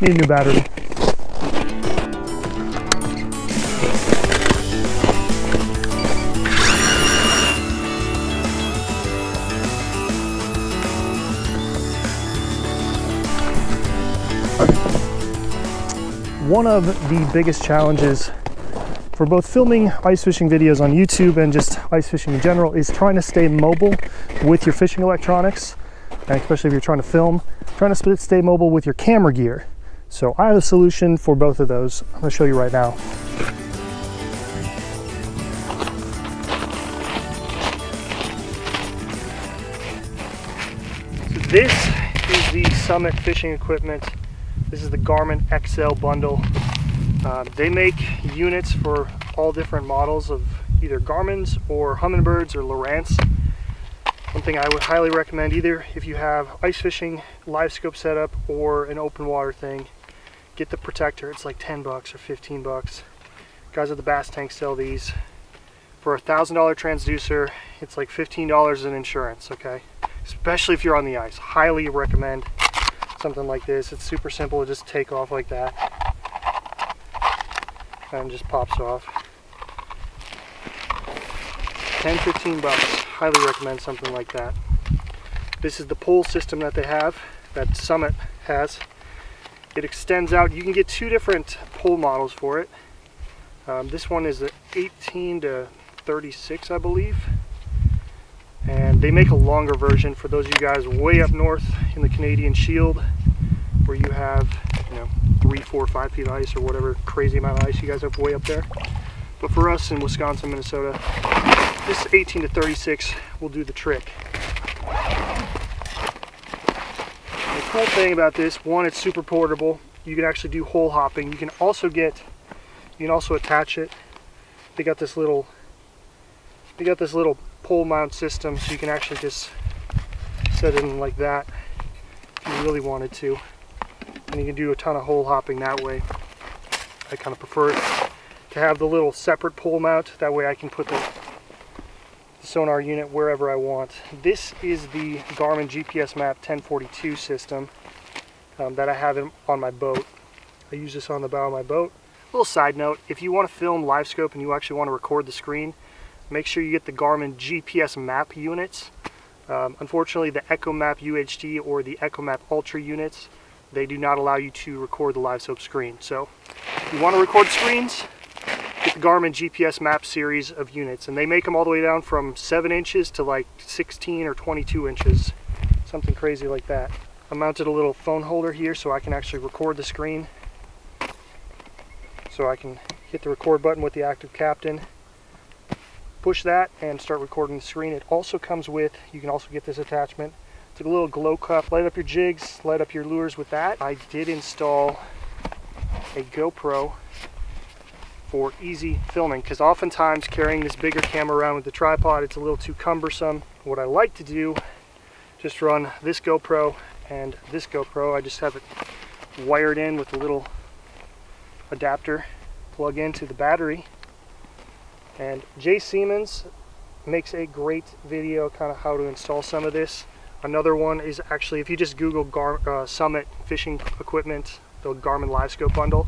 Need a new battery. One of the biggest challenges for both filming ice fishing videos on YouTube and just ice fishing in general is trying to stay mobile with your fishing electronics, and especially if you're trying to film, trying to stay mobile with your camera gear. So I have a solution for both of those. I'm gonna show you right now. So this is the Summit Fishing Equipment. This is the Garmin XL bundle. They make units for all different models of either Garmin's or Humminbirds or Lowrance. One thing I would highly recommend, either if you have ice fishing, live scope setup, or an open water thing, get the protector. It's like 10 bucks or 15 bucks. Guys at the Bass Tank sell these. For a $1,000 transducer, it's like $15 in insurance, okay? Especially if you're on the ice. Highly recommend something like this. It's super simple to just take off like that and just pops off. 10-15 bucks. Highly recommend something like that. This is the pole system that they have, that Summit has. It extends out. You can get two different pole models for it. This one is the 18 to 36, I believe. And they make a longer version for those of you guys way up north in the Canadian Shield, where you have, you know, 3, 4, 5 feet of ice or whatever crazy amount of ice you guys have way up there. But for us in Wisconsin, Minnesota, this 18 to 36 will do the trick. The cool thing about this, one, it's super portable. You can actually do hole hopping. You can also get, you can also attach it. They got this little pole mount system, so you can actually just set it in like that if you really wanted to, and you can do a ton of hole hopping that way. I kind of prefer it to have the little separate pole mount, that way I can put the sonar unit wherever I want. This is the Garmin GPS map 1042 system that I have on my boat. I use this on the bow of my boat. A little side note, if you want to film live scope and you actually want to record the screen, make sure you get the Garmin GPS map units. Unfortunately, the Echo Map UHD or the Echo Map Ultra units, they do not allow you to record the live scope screen. So if you want to record screens, get the Garmin GPS map series of units. And they make them all the way down from 7 inches to like 16 or 22 inches, something crazy like that. I mounted a little phone holder here so I can actually record the screen. So I can hit the record button with the ActiveCaptain, push that and start recording the screen. It also comes with, you can also get this attachment, it's a little glow cup. Light up your jigs, light up your lures with that. I did install a GoPro for easy filming, because oftentimes carrying this bigger camera around with the tripod, it's a little too cumbersome. What I like to do, just run this GoPro and this GoPro. I just have it wired in with a little adapter, plug into the battery. And Jay Siemens makes a great video kind of how to install some of this. Another one is actually, if you just Google Summit Fishing Equipment, the Garmin LiveScope bundle,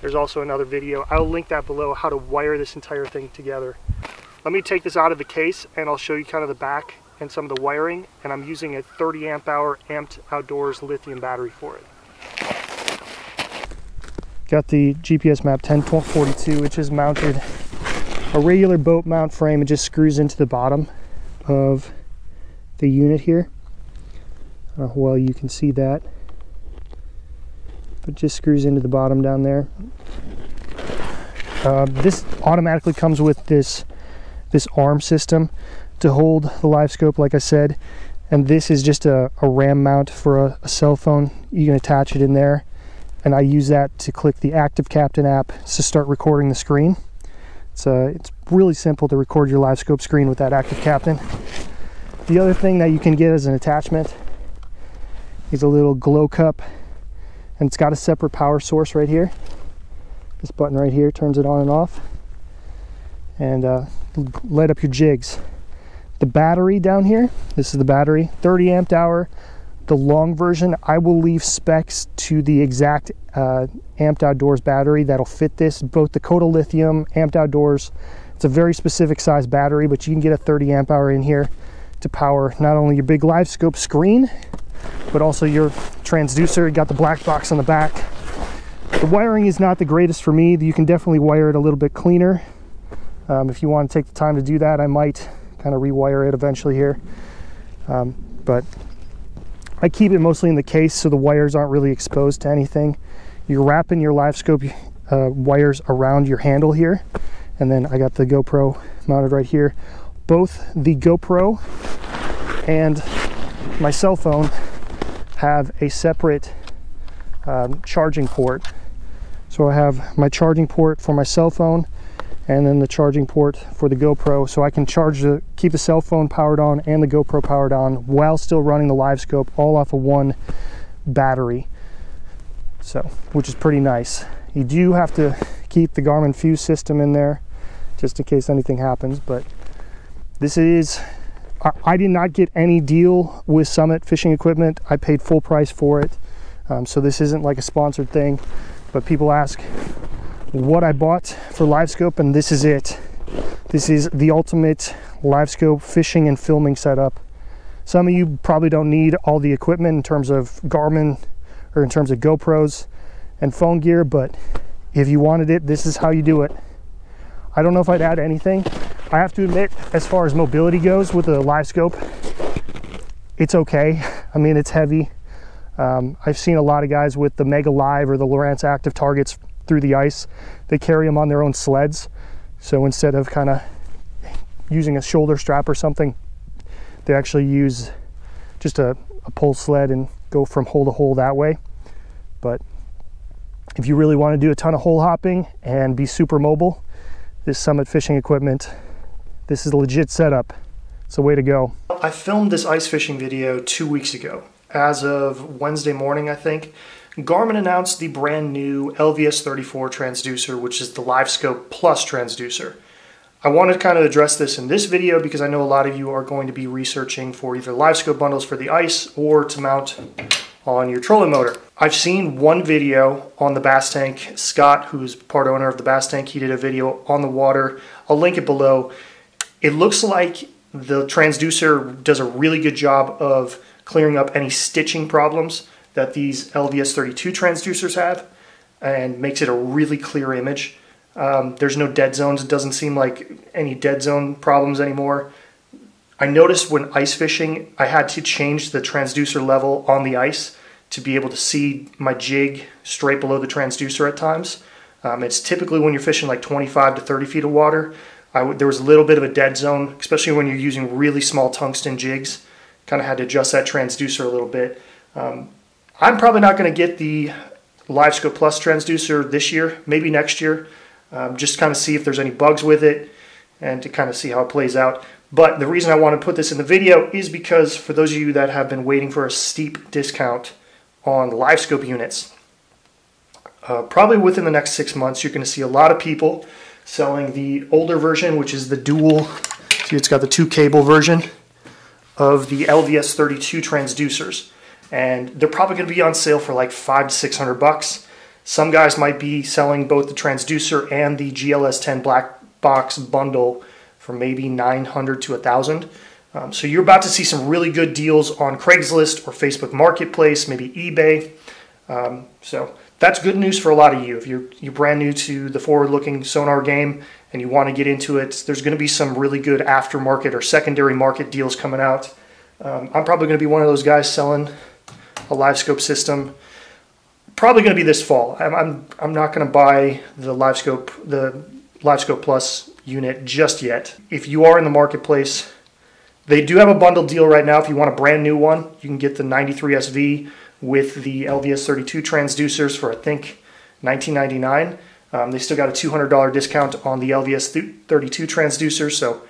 there's also another video. I'll link that below, how to wire this entire thing together. Let me take this out of the case and I'll show you kind of the back and some of the wiring. And I'm using a 30 amp hour Amped Outdoors lithium battery for it. Got the GPS map 1042, which is mounted a regular boat mount frame. It just screws into the bottom of the unit here. I don't know how well you can see that, but just screws into the bottom down there. This automatically comes with this arm system to hold the live scope, like I said, and this is just a RAM mount for a cell phone. You can attach it in there, and I use that to click the ActiveCaptain app to start recording the screen. It's really simple to record your live scope screen with that ActiveCaptain. The other thing that you can get as an attachment is a little glow cup, and it's got a separate power source right here. This button right here turns it on and off, and light up your jigs. The battery down here, this is the battery, 30 amp hour the long version. I will leave specs to the exact Amped Outdoors battery that'll fit this, both the Coda Lithium, Amped Outdoors. It's a very specific size battery, but you can get a 30 amp hour in here to power not only your big LiveScope screen, but also your transducer. You got the black box on the back. The wiring is not the greatest for me. You can definitely wire it a little bit cleaner. If you want to take the time to do that, I might kind of rewire it eventually here. But I keep it mostly in the case so the wires aren't really exposed to anything. You're wrapping your LiveScope wires around your handle here. And then I got the GoPro mounted right here. Both the GoPro and my cell phone have a separate charging port. So I have my charging port for my cell phone and then the charging port for the GoPro, so I can charge the, keep the cell phone powered on and the GoPro powered on while still running the LiveScope, all off of one battery, so which is pretty nice. You do have to keep the Garmin fuse system in there just in case anything happens, but this is, I did not get any deal with Summit Fishing Equipment. I paid full price for it, so this isn't like a sponsored thing, but people ask what I bought for LiveScope, and this is it. This is the ultimate LiveScope fishing and filming setup. Some of you probably don't need all the equipment in terms of Garmin or in terms of GoPros and phone gear, but if you wanted it, this is how you do it. I don't know if I'd add anything. I have to admit, as far as mobility goes with the LiveScope, it's okay. I mean, it's heavy. I've seen a lot of guys with the Mega Live or the Lowrance active targets through the ice. They carry them on their own sleds, so instead of kind of using a shoulder strap or something, they actually use just a pole sled and go from hole to hole that way. But if you really want to do a ton of hole hopping and be super mobile, this Summit Fishing Equipment, this is a legit setup. It's a way to go. I filmed this ice fishing video 2 weeks ago. As of Wednesday morning, I think, Garmin announced the brand new LVS34 transducer, which is the LiveScope Plus transducer. I want to kind of address this in this video because I know a lot of you are going to be researching for either LiveScope bundles for the ice or to mount on your trolling motor. I've seen one video on the Bass Tank. Scott, who's part owner of the Bass Tank, he did a video on the water. I'll link it below. It looks like the transducer does a really good job of clearing up any stitching problems that these LVS32 transducers have, and makes it a really clear image. There's no dead zones. It doesn't seem like any dead zone problems anymore. I noticed when ice fishing, I had to change the transducer level on the ice to be able to see my jig straight below the transducer at times. It's typically when you're fishing like 25 to 30 feet of water. There was a little bit of a dead zone, especially when you're using really small tungsten jigs. Kind of had to adjust that transducer a little bit. I'm probably not going to get the LiveScope Plus transducer this year, maybe next year, just kind of see if there's any bugs with it and to kind of see how it plays out. But the reason I want to put this in the video is because for those of you that have been waiting for a steep discount on LiveScope units, probably within the next 6 months, you're going to see a lot of people selling the older version, which is the dual, see it's got the two cable version of the LVS32 transducers. And they're probably going to be on sale for like $500 to $600. Some guys might be selling both the transducer and the GLS10 black box bundle for maybe $900 to $1,000. So you're about to see some really good deals on Craigslist or Facebook Marketplace, maybe eBay. So that's good news for a lot of you. If you're brand new to the forward-looking sonar game and you want to get into it, there's going to be some really good aftermarket or secondary market deals coming out. I'm probably going to be one of those guys selling a LiveScope system, probably going to be this fall. I'm not going to buy the LiveScope Plus unit just yet. If you are in the marketplace, they do have a bundle deal right now. If you want a brand new one, you can get the 93SV with the LVS32 transducers for I think $19.99. They still got a $200 discount on the LVS32 transducers, so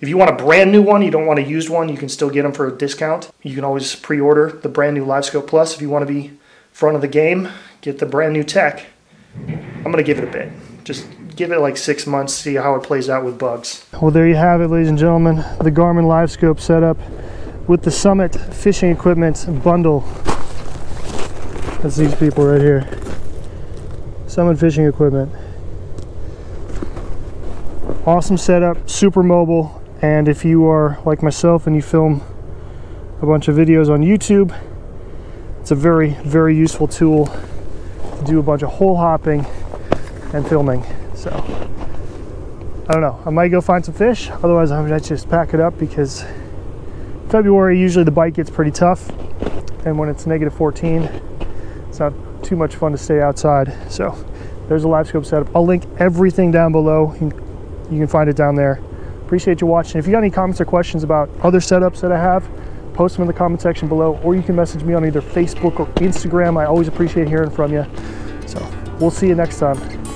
if you want a brand new one, you don't want a used one, you can still get them for a discount. You can always pre-order the brand new LiveScope Plus. If you want to be front of the game, get the brand new tech. I'm going to give it a bit. Just give it like 6 months, see how it plays out with bugs. Well, there you have it, ladies and gentlemen, the Garmin LiveScope setup. with the Summit Fishing Equipment bundle. That's these people right here. Summit Fishing Equipment. Awesome setup, super mobile, and if you are like myself and you film a bunch of videos on YouTube, it's a very, very useful tool to do a bunch of hole hopping and filming. So, I don't know, I might go find some fish, otherwise I might just pack it up because February, usually the bite gets pretty tough, and when it's -14, it's not too much fun to stay outside. So, there's a LiveScope setup. I'll link everything down below. You can find it down there. Appreciate you watching. If you got any comments or questions about other setups that I have, post them in the comment section below, or you can message me on either Facebook or Instagram. I always appreciate hearing from you. So we'll see you next time.